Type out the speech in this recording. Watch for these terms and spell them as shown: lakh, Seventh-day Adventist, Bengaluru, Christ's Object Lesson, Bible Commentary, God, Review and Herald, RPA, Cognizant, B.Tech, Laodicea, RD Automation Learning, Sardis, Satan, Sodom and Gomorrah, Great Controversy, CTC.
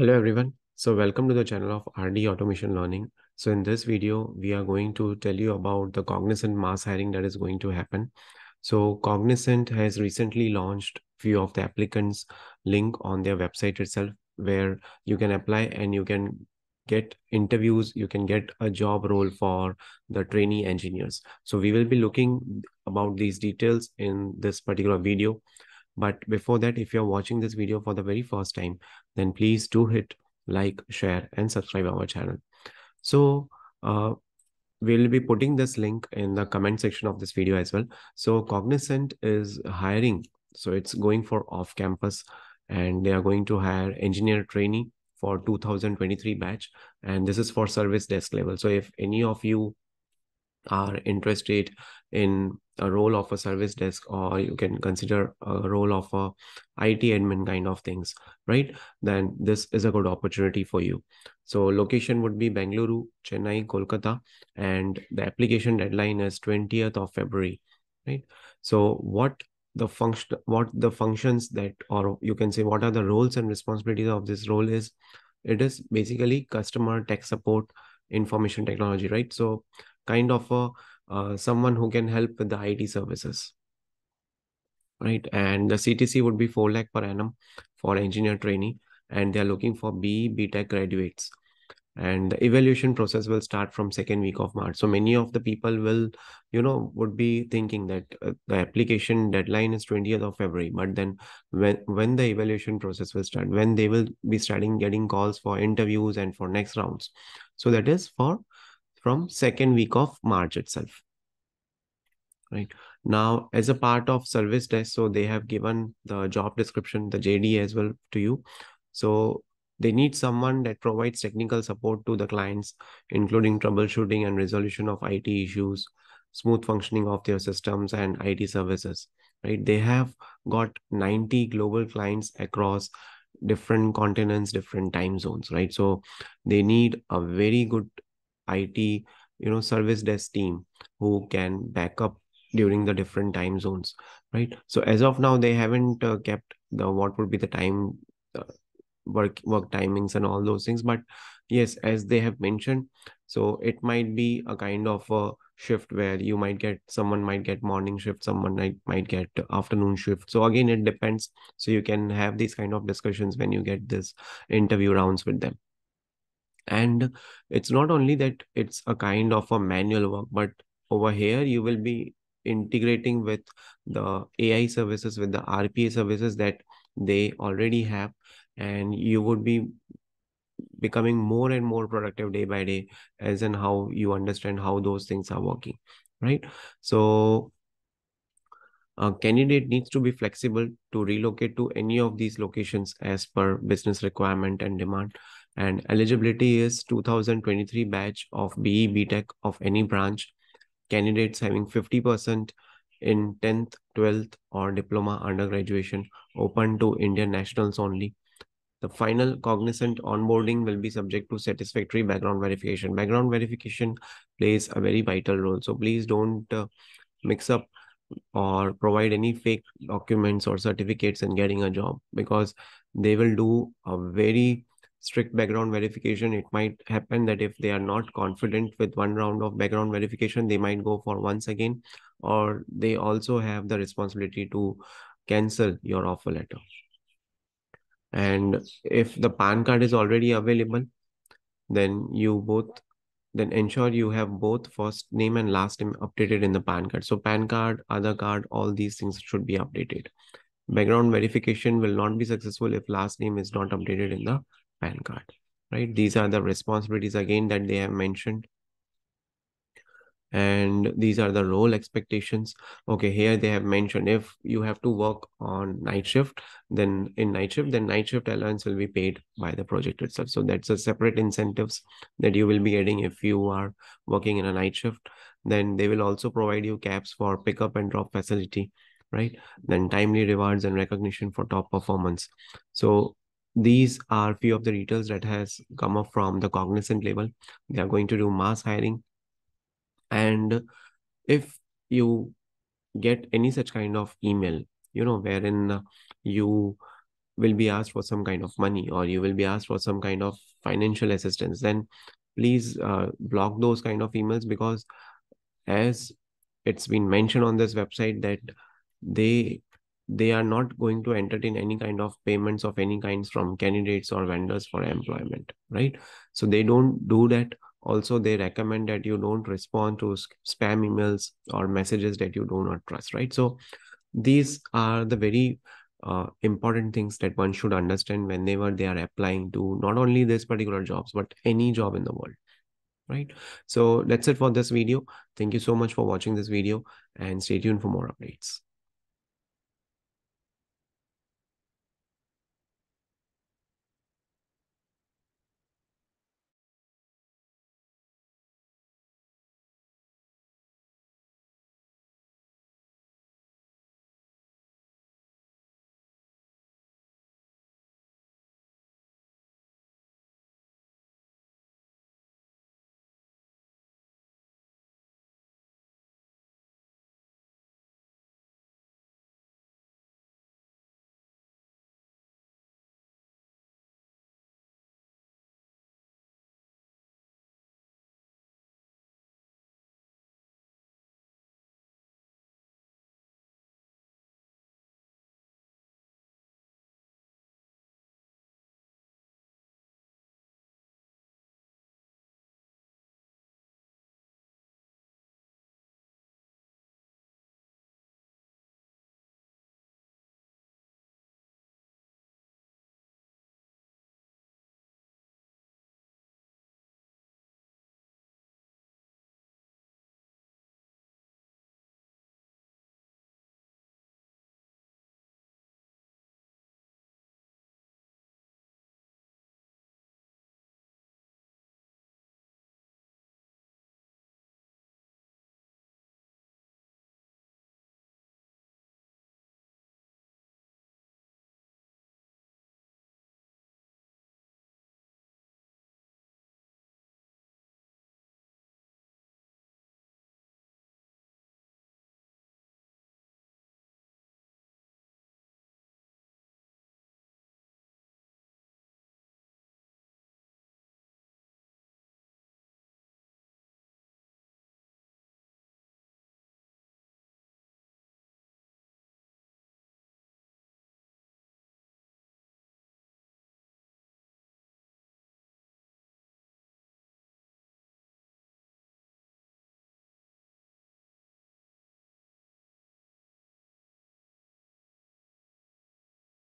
Hello everyone. So welcome to the channel of RD Automation Learning. So in this video, we are going to tell you about the Cognizant mass hiring that is going to happen. So Cognizant has recently launched few of the applicants link on their website itself, where you can apply and you can get interviews, you can get a job role for the trainee engineers. So we will be looking about these details in this particular video. But before that, if you're watching this video for the very first time, then please do hit like, share, and subscribe our channel. So we'll be putting this link in the comment section of this video as well. So Cognizant is hiring. So it's going for off-campus, and they are going to hire engineer trainee for 2023 batch. And this is for service desk level. So if any of you are interested in a role of a service desk, or you can consider a role of a IT admin kind of things, right? Then this is a good opportunity for you. So location would be Bengaluru, Chennai, Kolkata, and the application deadline is 20th of February, right? So what are the roles and responsibilities of this role is, it is basically customer tech support, information technology, right? So kind of a someone who can help with the IT services, right? And the CTC would be 4 lakh per annum for engineer trainee, and they are looking for B.Tech graduates. And the evaluation process will start from second week of March. So many of the people will, would be thinking that the application deadline is 20th of February. But then when the evaluation process will start, when they will be starting getting calls for interviews and for next rounds. So that is from second week of March itself, right? Now, as a part of service desk, so they have given the job description, the JD as well to you. So they need someone that provides technical support to the clients, including troubleshooting and resolution of IT issues, smooth functioning of their systems and IT services, right? They have got 90 global clients across different continents, different time zones, right? So they need a very good IT, service desk team who can back up during the different time zones, right? So as of now, they haven't kept the what would be the time work timings and all those things. But yes, as they have mentioned, so it might be a kind of a shift where you might get, someone might get morning shift, someone might get afternoon shift. So again, it depends. So you can have these kind of discussions when you get this interview rounds with them. And it's not only that it's a kind of a manual work, but over here you will be integrating with the AI services, with the RPA services that they already have, and you would be becoming more and more productive day by day as in how you understand how those things are working, right? So a candidate needs to be flexible to relocate to any of these locations as per business requirement and demand. And eligibility is 2023 batch of B.Tech of any branch. Candidates having 50% in 10th, 12th or diploma undergraduation, open to Indian nationals only. The final Cognizant onboarding will be subject to satisfactory background verification. Background verification plays a very vital role. So please don't mix up or provide any fake documents or certificates in getting a job, because they will do a very strict background verification. It might happen that if they are not confident with one round of background verification, they might go for once again, or they also have the responsibility to cancel your offer letter. And if the PAN card is already available, then ensure you have both first name and last name updated in the PAN card. So PAN card, other card, all these things should be updated. Background verification will not be successful if last name is not updated in the PAN card, right? These are the responsibilities again that they have mentioned. And these are the role expectations. Okay, here they have mentioned if you have to work on night shift, then night shift allowance will be paid by the project itself. So that's a separate incentives that you will be getting if you are working in a night shift. Then they will also provide you cabs for pickup and drop facility, right? Then timely rewards and recognition for top performance. So these are few of the details that has come up from the Cognizant level. They are going to do mass hiring. And if you get any such kind of email, wherein you will be asked for some kind of money, or you will be asked for some kind of financial assistance, then please block those kind of emails, because as it's been mentioned on this website that they are not going to entertain any kind of payments of any kinds from candidates or vendors for employment, right? So they don't do that. Also, they recommend that you don't respond to spam emails or messages that you do not trust, right? So these are the very important things that one should understand whenever they are applying to not only this particular jobs, but any job in the world, right? So that's it for this video. Thank you so much for watching this video and stay tuned for more updates.